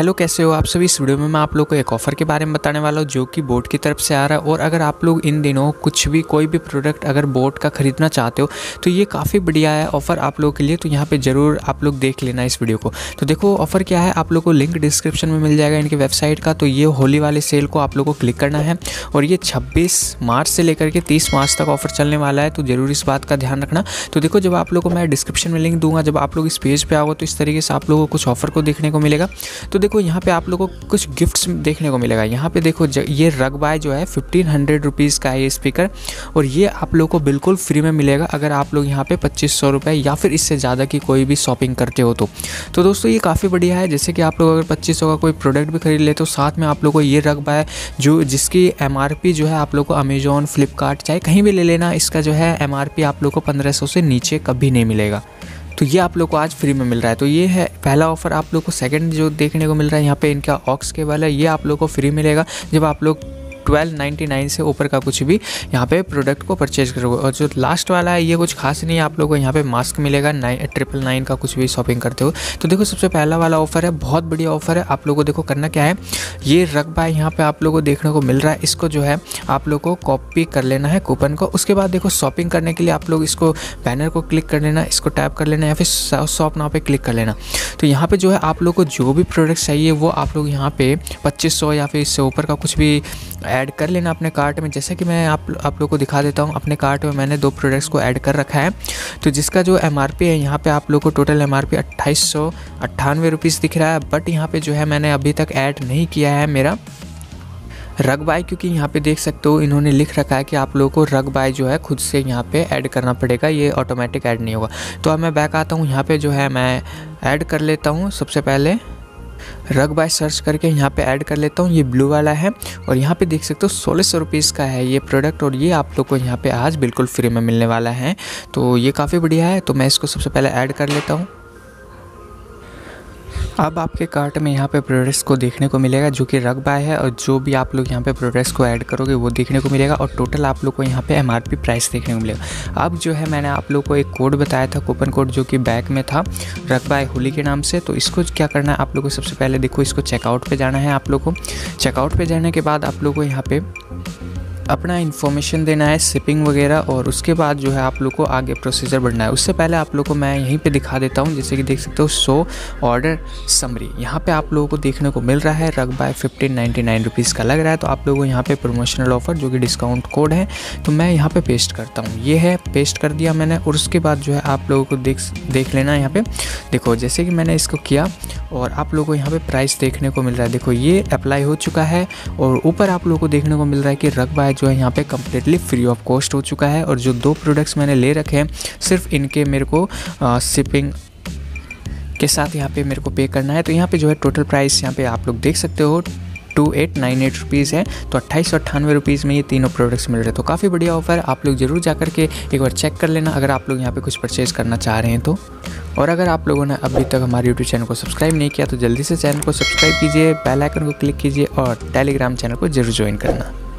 Hello, कैसे हो आप सभी। इस वीडियो में मैं आप लोग को एक ऑफ़र के बारे में बताने वाला हूँ जो कि बोट की तरफ से आ रहा है। और अगर आप लोग इन दिनों कोई भी प्रोडक्ट अगर बोट का ख़रीदना चाहते हो तो ये काफ़ी बढ़िया है ऑफ़र आप लोगों के लिए। तो यहाँ पे ज़रूर आप लोग देख लेना इस वीडियो को। तो देखो ऑफ़र क्या है, आप लोग को लिंक डिस्क्रिप्शन में मिल जाएगा इनकी वेबसाइट का। तो ये होली वाले सेल को आप लोग को क्लिक करना है और ये 26 मार्च से लेकर के 30 मार्च तक ऑफ़र चलने वाला है। तो ज़रूर इस बात का ध्यान रखना। तो देखो जब आप लोग को मैं डिस्क्रिप्शन में लिंक दूंगा, जब आप लोग इस पेज पर आओगे तो इस तरीके से आप लोगों को कुछ ऑफ़र को देखने को मिलेगा। तो देखो यहाँ पे आप लोगों को कुछ गिफ्ट्स देखने को मिलेगा। यहाँ पे देखो ये रगबाय जो है 1500 रुपीज़ का है ये स्पीकर, और ये आप लोगों को बिल्कुल फ्री में मिलेगा अगर आप लोग यहाँ पे 2500 रुपये या फिर इससे ज़्यादा की कोई भी शॉपिंग करते हो। तो दोस्तों ये काफ़ी बढ़िया है। जैसे कि आप लोग अगर 2500 का कोई प्रोडक्ट भी खरीद लेते हो, साथ में आप लोग को ये रगबाय जो जिसकी MRP जो है आप लोग को अमेज़ॉन, फ्लिपकार्ट चाहे कहीं भी ले लेना, इसका जो है MRP आप लोग को 1500 से नीचे कभी नहीं मिलेगा। तो ये आप लोग को आज फ्री में मिल रहा है। तो ये है पहला ऑफ़र। आप लोग को सेकंड जो देखने को मिल रहा है यहाँ पे इनका ऑक्स केबल है, ये आप लोग को फ्री मिलेगा जब आप लोग 1299 से ऊपर का कुछ भी यहाँ पे प्रोडक्ट को परचेज करोगे। और जो लास्ट वाला है ये कुछ खास नहीं है, आप लोगों को यहाँ पे मास्क मिलेगा 999 का कुछ भी शॉपिंग करते हो। तो देखो सबसे पहला वाला ऑफ़र है, बहुत बढ़िया ऑफ़र है। आप लोगों को देखो करना क्या है, ये रगबाय यहाँ पे आप लोगों को देखने को मिल रहा है, इसको जो है आप लोग को कॉपी कर लेना है कूपन को। उसके बाद देखो शॉपिंग करने के लिए आप लोग इसको बैनर को क्लिक कर लेना, इसको टैप कर लेना या फिर शॉप नाउ पे क्लिक कर लेना। तो यहाँ पे जो है आप लोग को जो भी प्रोडक्ट चाहिए वो आप लोग यहाँ पे 2500 या फिर इससे ऊपर का कुछ भी ऐड कर लेना अपने कार्ट में। जैसे कि मैं आप लोगों को दिखा देता हूँ, अपने कार्ट में मैंने 2 प्रोडक्ट्स को ऐड कर रखा है। तो जिसका जो MRP है यहाँ पे आप लोगों को टोटल MRP 2898 रुपीज़ दिख रहा है, बट यहाँ पे जो है मैंने अभी तक ऐड नहीं किया है मेरा रगबाय, क्योंकि यहाँ पे देख सकते हो इन्होंने लिख रखा है कि आप लोगों को रगबाय जो है खुद से यहाँ पे ऐड करना पड़ेगा, ये ऑटोमेटिक ऐड नहीं होगा। तो अब मैं बैक आता हूँ, यहाँ पर जो है मैं ऐड कर लेता हूँ। सबसे पहले रगबाय सर्च करके यहाँ पे ऐड कर लेता हूँ, ये ब्लू वाला है और यहाँ पे देख सकते हो 1600 रुपीज़ का है ये प्रोडक्ट, और ये आप लोग को यहाँ पे आज बिल्कुल फ्री में मिलने वाला है। तो ये काफ़ी बढ़िया है। तो मैं इसको सबसे पहले ऐड कर लेता हूँ। अब आपके कार्ट में यहाँ पे प्रोडक्ट्स को देखने को मिलेगा जो कि रगबाय है, और जो भी आप लोग यहाँ पे प्रोडक्ट्स को ऐड करोगे वो देखने को मिलेगा, और टोटल आप लोग को यहाँ पे MRP प्राइस देखने को मिलेगा। अब जो है मैंने आप लोग को एक कोड बताया था, कूपन कोड जो कि बैक में था रगबाय होली के नाम से। तो इसको क्या करना है आप लोग को, सबसे पहले देखो इसको चेकआउट पर जाना है। आप लोग को चेकआउट पर जाने के बाद आप लोग को यहाँ पर अपना इन्फॉर्मेशन देना है, शिपिंग वगैरह, और उसके बाद जो है आप लोग को आगे प्रोसीजर बढ़ना है। उससे पहले आप लोग को मैं यहीं पे दिखा देता हूँ। जैसे कि देख सकते हो शो ऑर्डर समरी यहाँ पे आप लोगों को देखने को मिल रहा है, रगबाय 1599 रुपीज़ का लग रहा है। तो आप लोगों को यहाँ पे प्रमोशनल ऑफ़र जो कि डिस्काउंट कोड है, तो मैं यहाँ पर पेस्ट करता हूँ। ये है, पेस्ट कर दिया मैंने, और उसके बाद जो है आप लोगों को देख लेना यहाँ पर। देखो जैसे कि मैंने इसको किया और आप लोगों को यहाँ पर प्राइस देखने को मिल रहा है। देखो ये अप्लाई हो चुका है, और ऊपर आप लोगों को देखने को मिल रहा है कि रगबाय जो है यहाँ पे कम्प्लीटली फ्री ऑफ कॉस्ट हो चुका है, और जो 2 प्रोडक्ट्स मैंने ले रखे हैं सिर्फ इनके मेरे को शिपिंग के साथ यहाँ पे मेरे को पे करना है। तो यहाँ पे जो है टोटल प्राइस यहाँ पे आप लोग देख सकते हो 2898 रुपीज़ है। तो 2898 रुपीज़ में ये तीनों प्रोडक्ट्स मिल रहे हैं। तो काफ़ी बढ़िया ऑफ़र, आप लोग ज़रूर जा करके एक बार चेक कर लेना अगर आप लोग यहाँ पे कुछ परचेज़ करना चाह रहे हैं तो। और अगर आप लोगों ने अभी तक हमारे यूट्यूब चैनल को सब्सक्राइब नहीं किया तो जल्दी से चैनल को सब्सक्राइब कीजिए, बेल आइकन को क्लिक कीजिए और टेलीग्राम चैनल को जरूर ज्वाइन करना।